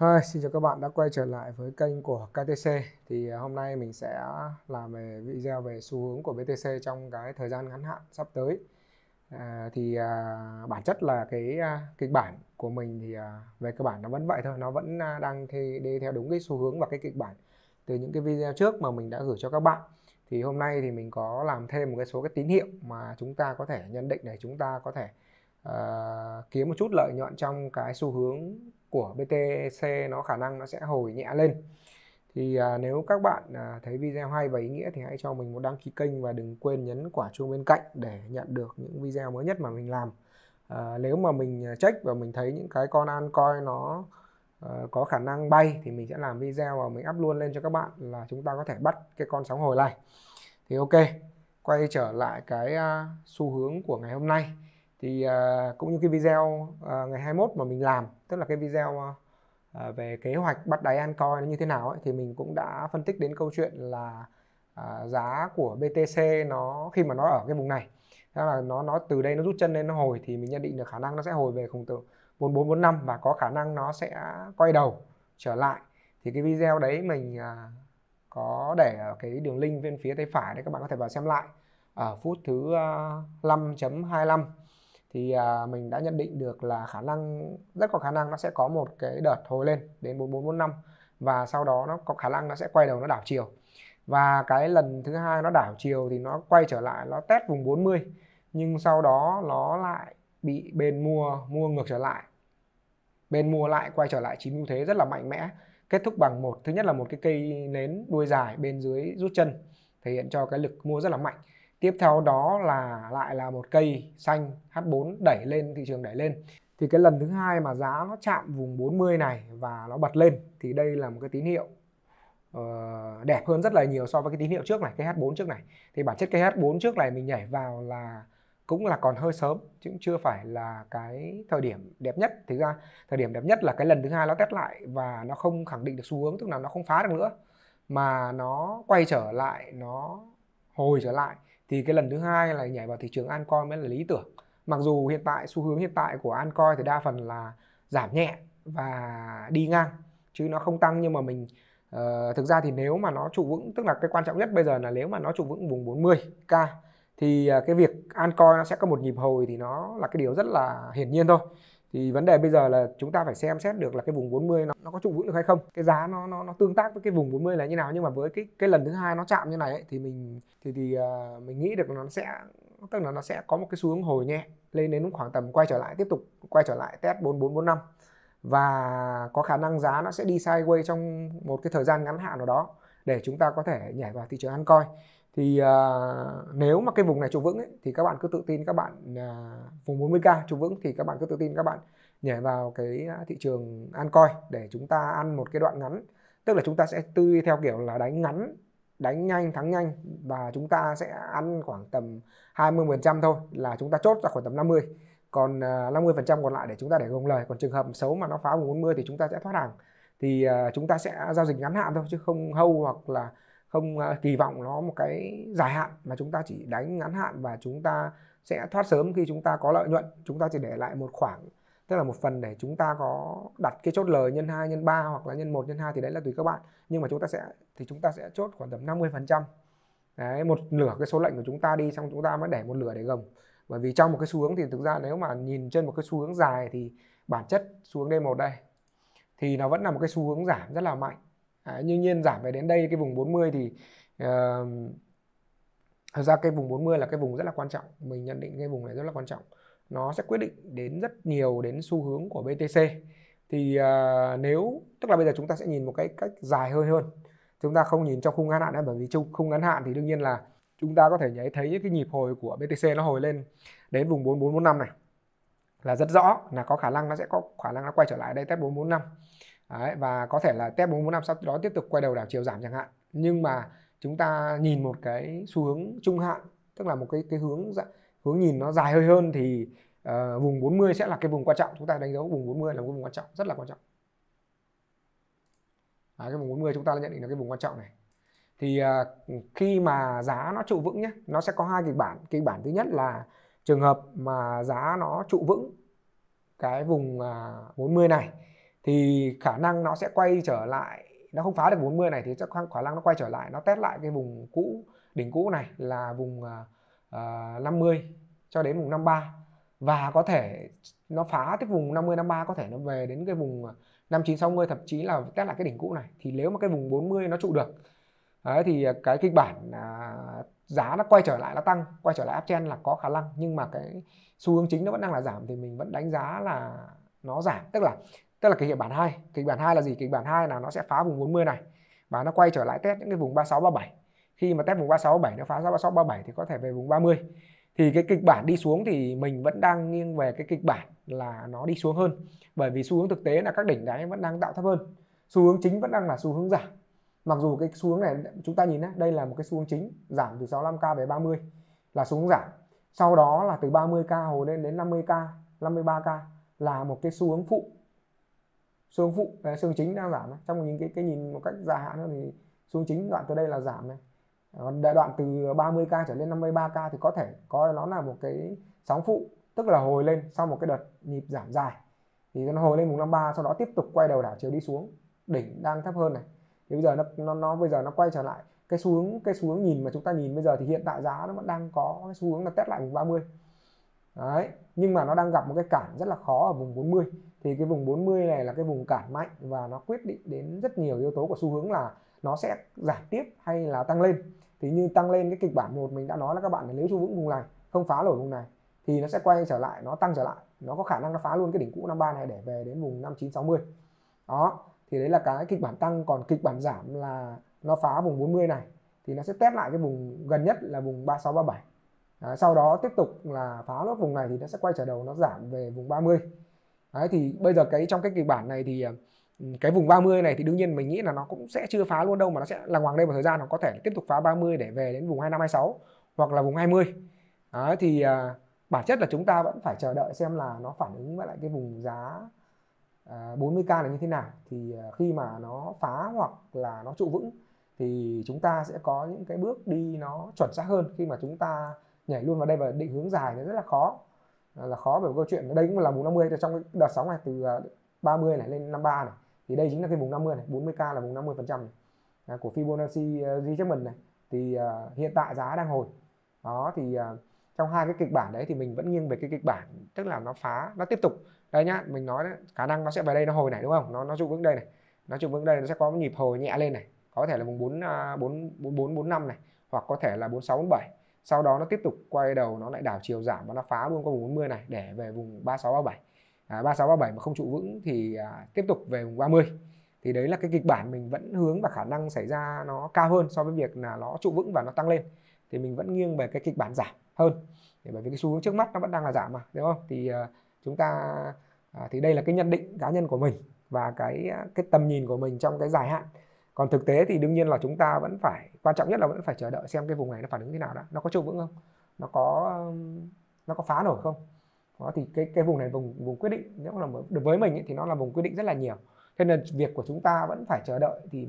Hi, xin chào các bạn đã quay trở lại với kênh của KTC. Thì hôm nay mình sẽ làm về video về xu hướng của BTC trong cái thời gian ngắn hạn sắp tới. Bản chất là kịch bản của mình thì về cơ bản nó vẫn vậy thôi, nó vẫn đang đi theo đúng cái xu hướng và cái kịch bản từ những cái video trước mà mình đã gửi cho các bạn. Thì hôm nay thì mình có làm thêm một cái số cái tín hiệu mà chúng ta có thể nhận định để chúng ta có thể kiếm một chút lợi nhuận trong cái xu hướng của BTC, nó khả năng nó sẽ hồi nhẹ lên. Thì nếu các bạn thấy video hay và ý nghĩa thì hãy cho mình một đăng ký kênh và đừng quên nhấn quả chuông bên cạnh để nhận được những video mới nhất mà mình làm. Nếu mà mình check và mình thấy những cái con Ancoin nó có khả năng bay thì mình sẽ làm video và mình up luôn lên cho các bạn là chúng ta có thể bắt cái con sóng hồi này. Thì ok, quay trở lại cái xu hướng của ngày hôm nay. Thì cũng như cái video ngày 21 mà mình làm, tức là cái video về kế hoạch bắt đáy Ancoin nó như thế nào ấy, thì mình cũng đã phân tích đến câu chuyện là giá của BTC nó khi mà nó ở cái vùng này, tức là nó từ đây nó rút chân lên nó hồi, thì mình nhận định được khả năng nó sẽ hồi về khung từ 4445 và có khả năng nó sẽ quay đầu trở lại. Thì cái video đấy mình có để ở cái đường link bên phía tay phải đấy, các bạn có thể vào xem lại ở phút thứ 5.25. Thì mình đã nhận định được là rất có khả năng nó sẽ có một cái đợt hồi lên đến 4445 và sau đó nó có khả năng nó sẽ quay đầu, nó đảo chiều. Và cái lần thứ hai nó đảo chiều thì nó quay trở lại, nó test vùng 40, nhưng sau đó nó lại bị bên mua ngược trở lại, bên mua lại quay trở lại chiếm ưu thế rất là mạnh mẽ, kết thúc bằng thứ nhất là một cái cây nến đuôi dài bên dưới rút chân, thể hiện cho cái lực mua rất là mạnh. Tiếp theo đó là lại là một cây xanh H4 đẩy lên, thị trường đẩy lên. Thì cái lần thứ hai mà giá nó chạm vùng 40 này và nó bật lên thì đây là một cái tín hiệu đẹp hơn rất là nhiều so với cái tín hiệu trước này, cái H4 trước này. Thì bản chất cái H4 trước này mình nhảy vào là cũng là còn hơi sớm, chứ chưa phải là cái thời điểm đẹp nhất. Thực ra thời điểm đẹp nhất là cái lần thứ hai nó test lại và nó không khẳng định được xu hướng, tức là nó không phá được nữa mà nó quay trở lại, nó hồi trở lại. Thì cái lần thứ hai là nhảy vào thị trường Ancoin mới là lý tưởng. Mặc dù hiện tại xu hướng hiện tại của Ancoin thì đa phần là giảm nhẹ và đi ngang chứ nó không tăng, nhưng mà mình thực ra thì nếu mà nó trụ vững, tức là cái quan trọng nhất bây giờ là nếu mà nó trụ vững vùng 40k thì cái việc Ancoin nó sẽ có một nhịp hồi thì nó là cái điều rất là hiển nhiên thôi. Thì vấn đề bây giờ là chúng ta phải xem xét được là cái vùng 40 nó có trụ vững được hay không, cái giá nó tương tác với cái vùng 40 là như nào. Nhưng mà với cái lần thứ hai nó chạm như này ấy, thì mình nghĩ được nó sẽ có một cái xu hướng hồi nhẹ lên đến khoảng tầm quay trở lại, tiếp tục quay trở lại test 4445 và có khả năng giá nó sẽ đi sideways trong một cái thời gian ngắn hạn nào đó để chúng ta có thể nhảy vào thị trường Ancoin. Thì nếu mà cái vùng này trụ vững ấy, thì các bạn cứ tự tin các bạn vùng 40k trụ vững thì các bạn cứ tự tin các bạn nhảy vào cái thị trường Ancoin để chúng ta ăn một cái đoạn ngắn, tức là chúng ta sẽ tươi theo kiểu là đánh ngắn, đánh nhanh thắng nhanh, và chúng ta sẽ ăn khoảng tầm 20% thôi là chúng ta chốt ra khoảng tầm 50, còn 50% còn lại để chúng ta để gồng lời. Còn trường hợp xấu mà nó phá vùng 40 thì chúng ta sẽ thoát hàng, thì chúng ta sẽ giao dịch ngắn hạn thôi chứ không hâu hoặc là không kỳ vọng nó một cái dài hạn, mà chúng ta chỉ đánh ngắn hạn và chúng ta sẽ thoát sớm khi chúng ta có lợi nhuận. Chúng ta chỉ để lại một khoảng, tức là một phần để chúng ta có đặt cái chốt lời nhân 2 nhân 3 hoặc là nhân 1 nhân 2 thì đấy là tùy các bạn, nhưng mà chúng ta sẽ chốt khoảng tầm 50%. Đấy, một nửa cái số lệnh của chúng ta đi xong chúng ta mới để một nửa để gồng. Bởi vì trong một cái xu hướng thì thực ra nếu mà nhìn trên một cái xu hướng dài thì bản chất xu hướng D1 đây thì nó vẫn là một cái xu hướng giảm rất là mạnh. Đương nhiên giảm về đến đây cái vùng 40 thì thật ra cái vùng 40 là cái vùng rất là quan trọng. Mình nhận định cái vùng này rất là quan trọng, nó sẽ quyết định đến rất nhiều đến xu hướng của BTC. Thì tức là bây giờ chúng ta sẽ nhìn một cái cách dài hơi hơn, chúng ta không nhìn trong khung ngắn hạn nữa, bởi vì trong khung ngắn hạn thì đương nhiên là chúng ta có thể nhảy thấy cái nhịp hồi của BTC nó hồi lên đến vùng 4445 này là rất rõ, là có khả năng nó sẽ có khả năng nó quay trở lại đây test 4445. Đấy, và có thể là test 445 sau đó tiếp tục quay đầu đảo chiều giảm chẳng hạn. Nhưng mà chúng ta nhìn một cái xu hướng trung hạn, tức là một cái hướng nhìn nó dài hơi hơn, thì vùng 40 sẽ là cái vùng quan trọng. Chúng ta đánh dấu vùng 40 là một vùng quan trọng, rất là quan trọng. Đấy, cái vùng 40 chúng ta nhận định là cái vùng quan trọng này. Thì khi mà giá nó trụ vững nhé, nó sẽ có hai kịch bản. Kịch bản thứ nhất là trường hợp mà giá nó trụ vững cái vùng 40 này thì khả năng nó sẽ quay trở lại, nó không phá được 40 này thì khả năng nó quay trở lại, nó test lại cái vùng cũ, đỉnh cũ này là vùng 50 cho đến vùng 53, và có thể nó phá tiếp vùng 50 53, có thể nó về đến cái vùng 59 60, thậm chí là test lại cái đỉnh cũ này. Thì nếu mà cái vùng 40 nó trụ được đấy, thì cái kịch bản giá nó quay trở lại, nó tăng, quay trở lại uptrend là có khả năng, nhưng mà cái xu hướng chính nó vẫn đang là giảm, thì mình vẫn đánh giá là nó giảm, tức là kịch bản 2. Kịch bản 2 là gì? Kịch bản 2 là nó sẽ phá vùng 40 này và nó quay trở lại test những cái vùng 36 37. Khi mà test vùng 36 37, nó phá ra 36 37 thì có thể về vùng 30. Thì cái kịch bản đi xuống thì mình vẫn đang nghiêng về cái kịch bản là nó đi xuống hơn, bởi vì xu hướng thực tế là các đỉnh đáy vẫn đang tạo thấp hơn. Xu hướng chính vẫn đang là xu hướng giảm. Mặc dù cái xu hướng này chúng ta nhìn đây là một cái xu hướng chính giảm từ 65k về 30 là xu hướng giảm. Sau đó là từ 30k hồi lên đến 50k, 53k là một cái xu hướng phụ. Xu hướng chính đang giảm. Trong những cái nhìn một cách dài hạn thì xu hướng chính đoạn từ đây là giảm này. Đoạn từ 30k trở lên 53k thì có thể coi nó là một cái sóng phụ, tức là hồi lên sau một cái đợt nhịp giảm dài thì nó hồi lên vùng 53, sau đó tiếp tục quay đầu đảo chiều đi xuống, đỉnh đang thấp hơn này. Thì bây giờ nó quay trở lại cái xu hướng nhìn mà chúng ta nhìn bây giờ, thì hiện tại giá nó vẫn đang có cái xu hướng là test lại vùng 30. Đấy, nhưng mà nó đang gặp một cái cản rất là khó ở vùng 40. Thì cái vùng 40 này là cái vùng cản mạnh và nó quyết định đến rất nhiều yếu tố của xu hướng là nó sẽ giảm tiếp hay là tăng lên. Thì như tăng lên cái kịch bản 1 mình đã nói là các bạn, nếu trụ vững vùng này, không phá nổi vùng này thì nó sẽ quay trở lại, nó tăng trở lại, nó có khả năng nó phá luôn cái đỉnh cũ 53 này để về đến vùng 59 60. Đó, thì đấy là cái kịch bản tăng. Còn kịch bản giảm là nó phá vùng 40 này thì nó sẽ test lại cái vùng gần nhất là vùng 36 37. Đấy, sau đó tiếp tục là phá nốt vùng này thì nó sẽ quay trở đầu, nó giảm về vùng 30. Đấy, thì bây giờ trong cái kịch bản này thì cái vùng 30 này thì đương nhiên mình nghĩ là nó cũng sẽ chưa phá luôn đâu, mà nó sẽ là ngoằng đây một thời gian, nó có thể tiếp tục phá 30 để về đến vùng 25 26 hoặc là vùng 20. Đấy, thì bản chất là chúng ta vẫn phải chờ đợi xem là nó phản ứng với lại cái vùng giá 40k là như thế nào. Thì khi mà nó phá hoặc là nó trụ vững thì chúng ta sẽ có những cái bước đi nó chuẩn xác hơn. Khi mà chúng ta nhảy luôn vào đây và định hướng dài nó rất là khó, bởi câu chuyện đây cũng là vùng 50. Trong cái đợt sóng này từ 30 này lên 53 này thì đây chính là cái vùng 50 này, 40k là vùng 50% này, của Fibonacci adjustment này. Thì hiện tại giá đang hồi đó, thì trong hai cái kịch bản đấy thì mình vẫn nghiêng về cái kịch bản tức là nó phá, nó tiếp tục đây nhá, mình nói đấy, khả năng nó sẽ về đây, nó hồi này đúng không, nó trụ vững đây này, nó trụ vững đây, nó sẽ có một nhịp hồi nhẹ lên này, có thể là vùng 4445 này hoặc có thể là 4647. Sau đó nó tiếp tục quay đầu, nó lại đảo chiều giảm và nó phá luôn qua vùng 40 này để về vùng 3637. 3637 mà không trụ vững thì tiếp tục về vùng 30. Thì đấy là cái kịch bản mình vẫn hướng và khả năng xảy ra nó cao hơn so với việc là nó trụ vững và nó tăng lên. Thì mình vẫn nghiêng về cái kịch bản giảm hơn, bởi vì cái xu hướng trước mắt nó vẫn đang là giảm mà, đúng không? Thì chúng ta thì đây là cái nhận định cá nhân của mình và cái tầm nhìn của mình trong cái dài hạn. Còn thực tế thì đương nhiên là chúng ta vẫn phải, quan trọng nhất là vẫn phải chờ đợi xem cái vùng này nó phản ứng thế nào đã, nó có trụ vững không, nó có phá nổi không. Đó, thì cái vùng này vùng quyết định, nếu là với mình ấy, thì nó là vùng quyết định rất là nhiều. Thế nên việc của chúng ta vẫn phải chờ đợi thì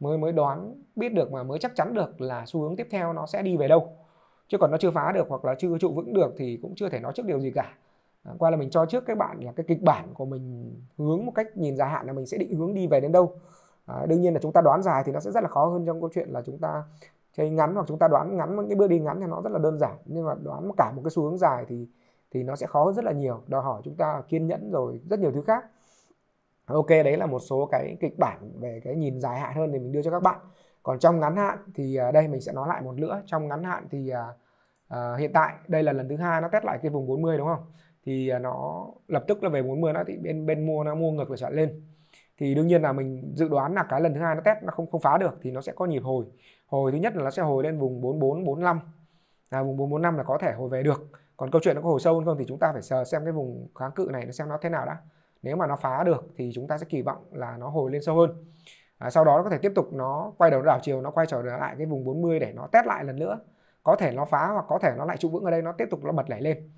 mới đoán biết được, mà mới chắc chắn được là xu hướng tiếp theo nó sẽ đi về đâu. Chứ còn nó chưa phá được hoặc là chưa trụ vững được thì cũng chưa thể nói trước điều gì cả. Qua là mình cho trước các bạn là cái kịch bản của mình hướng một cách nhìn dài hạn là mình sẽ định hướng đi về đến đâu. Đương nhiên là chúng ta đoán dài thì nó sẽ rất là khó hơn trong câu chuyện là chúng ta chơi ngắn, hoặc chúng ta đoán ngắn những cái bước đi ngắn thì nó rất là đơn giản, nhưng mà đoán cả một cái xu hướng dài thì nó sẽ khó hơn rất là nhiều, đòi hỏi chúng ta kiên nhẫn rồi rất nhiều thứ khác. Ok, đấy là một số cái kịch bản về cái nhìn dài hạn hơn thì mình đưa cho các bạn. Còn trong ngắn hạn thì đây mình sẽ nói lại một nữa. Trong ngắn hạn thì hiện tại đây là lần thứ hai nó test lại cái vùng 40 đúng không? Thì nó lập tức là về 40 nó thì bên mua nó mua ngược lại trở lên. Thì đương nhiên là mình dự đoán là cái lần thứ hai nó test nó không phá được thì nó sẽ có nhịp hồi. Hồi thứ nhất là nó sẽ hồi lên vùng 4445. Vùng 445 là có thể hồi về được. Còn câu chuyện nó có hồi sâu hơn không thì chúng ta phải sờ xem cái vùng kháng cự này nó xem nó thế nào đã. Nếu mà nó phá được thì chúng ta sẽ kỳ vọng là nó hồi lên sâu hơn. Sau đó nó có thể tiếp tục nó quay đầu đảo chiều, nó quay trở lại cái vùng 40 để nó test lại lần nữa. Có thể nó phá hoặc có thể nó lại trụ vững ở đây, nó tiếp tục nó bật lẩy lên.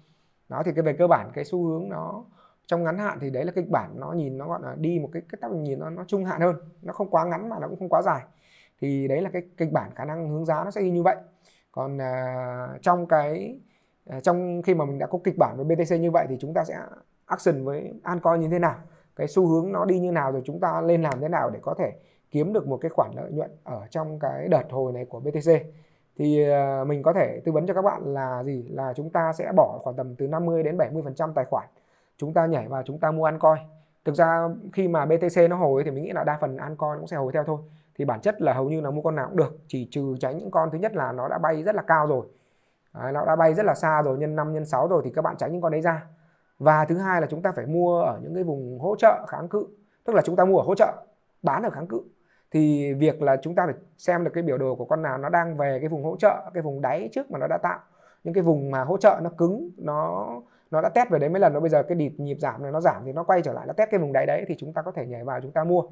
Đó, thì về cơ bản cái xu hướng nó trong ngắn hạn thì đấy là kịch bản nó nhìn nó gọi là đi một cái tốc độ nhìn nó trung hạn hơn, nó không quá ngắn mà nó cũng không quá dài. Thì đấy là cái kịch bản khả năng hướng giá nó sẽ đi như vậy. Còn trong khi mà mình đã có kịch bản với BTC như vậy thì chúng ta sẽ action với Ancoin như thế nào? cái xu hướng nó đi như nào rồi chúng ta lên làm thế nào để có thể kiếm được một cái khoản lợi nhuận ở trong cái đợt hồi này của BTC. Thì mình có thể tư vấn cho các bạn là gì? Là chúng ta sẽ bỏ khoảng tầm từ 50 đến 70% tài khoản. Chúng ta nhảy vào chúng ta mua Ancoin. Thực ra khi mà BTC nó hồi thì mình nghĩ là đa phần Ancoin cũng sẽ hồi theo thôi. Thì bản chất là hầu như là mua con nào cũng được, chỉ trừ tránh những con thứ nhất là nó đã bay rất là cao rồi. Nó đã bay rất là xa rồi, nhân 5 nhân 6 rồi thì các bạn tránh những con đấy ra. Và thứ hai là chúng ta phải mua ở những cái vùng hỗ trợ kháng cự, tức là chúng ta mua ở hỗ trợ, bán ở kháng cự. Thì việc là chúng ta phải xem được cái biểu đồ của con nào nó đang về cái vùng hỗ trợ, cái vùng đáy trước mà nó đã tạo. Những cái vùng mà hỗ trợ nó cứng, nó đã test về đấy mấy lần, nó bây giờ cái nhịp giảm này nó giảm thì nó quay trở lại, nó test cái vùng đáy đấy thì chúng ta có thể nhảy vào chúng ta mua.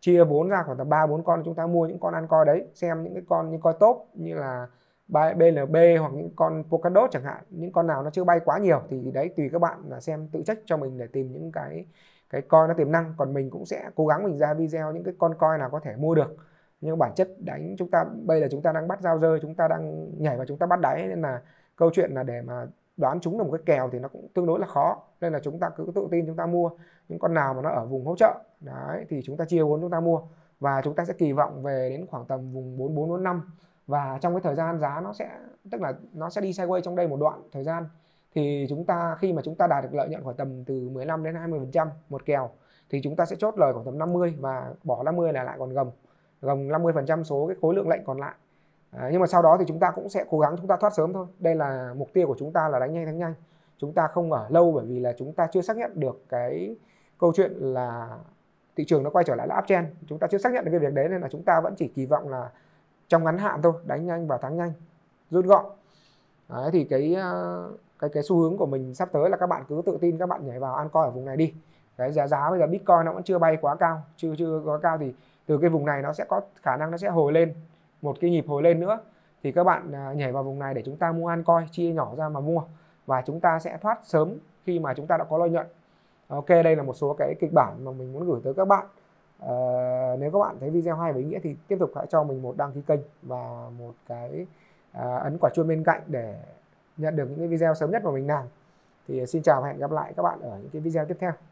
Chia vốn ra khoảng tầm 3-4 con, chúng ta mua những con Ancoin đấy, xem những cái con như coi top như là BNB hoặc những con Polkadot chẳng hạn, những con nào nó chưa bay quá nhiều thì đấy tùy các bạn là xem tự trách cho mình để tìm những cái coin nó tiềm năng. Còn mình cũng sẽ cố gắng mình ra video những cái con coin nào có thể mua được, nhưng bản chất đánh chúng ta bây giờ chúng ta đang bắt dao rơi, chúng ta đang nhảy vào chúng ta bắt đáy, nên là câu chuyện là để mà đoán chúng được một cái kèo thì nó cũng tương đối là khó, nên là chúng ta cứ tự tin chúng ta mua những con nào mà nó ở vùng hỗ trợ đấy thì chúng ta chia vốn chúng ta mua, và chúng ta sẽ kỳ vọng về đến khoảng tầm vùng 4445. Và trong cái thời gian giá nó sẽ, tức là nó sẽ đi sideways trong đây một đoạn thời gian, thì chúng ta khi mà chúng ta đạt được lợi nhuận khoảng tầm từ 15 đến 20% một kèo thì chúng ta sẽ chốt lời khoảng tầm 50 và bỏ 50 là lại còn gồng 50% số cái khối lượng lệnh còn lại. Nhưng mà sau đó thì chúng ta cũng sẽ cố gắng chúng ta thoát sớm thôi. Đây là mục tiêu của chúng ta là đánh nhanh thắng nhanh. Chúng ta không ở lâu bởi vì là chúng ta chưa xác nhận được cái câu chuyện là thị trường nó quay trở lại là uptrend. Chúng ta chưa xác nhận được cái việc đấy nên là chúng ta vẫn chỉ kỳ vọng là trong ngắn hạn thôi, đánh nhanh và thắng nhanh, rút gọn. Đấy, thì cái xu hướng của mình sắp tới là các bạn cứ tự tin các bạn nhảy vào Ancoin ở vùng này đi. Cái giá bây giờ Bitcoin nó vẫn chưa bay quá cao, chưa quá cao thì từ cái vùng này nó sẽ có khả năng nó sẽ hồi lên một cái nhịp hồi lên nữa, thì các bạn nhảy vào vùng này để chúng ta mua Ancoin, chia nhỏ ra mà mua và chúng ta sẽ thoát sớm khi mà chúng ta đã có lợi nhuận. Ok, đây là một số cái kịch bản mà mình muốn gửi tới các bạn. Nếu các bạn thấy video hay và ý nghĩa thì tiếp tục hãy cho mình một đăng ký kênh và một cái ấn quả chuông bên cạnh để nhận được những cái video sớm nhất mà mình làm. Thì xin chào và hẹn gặp lại các bạn ở những cái video tiếp theo.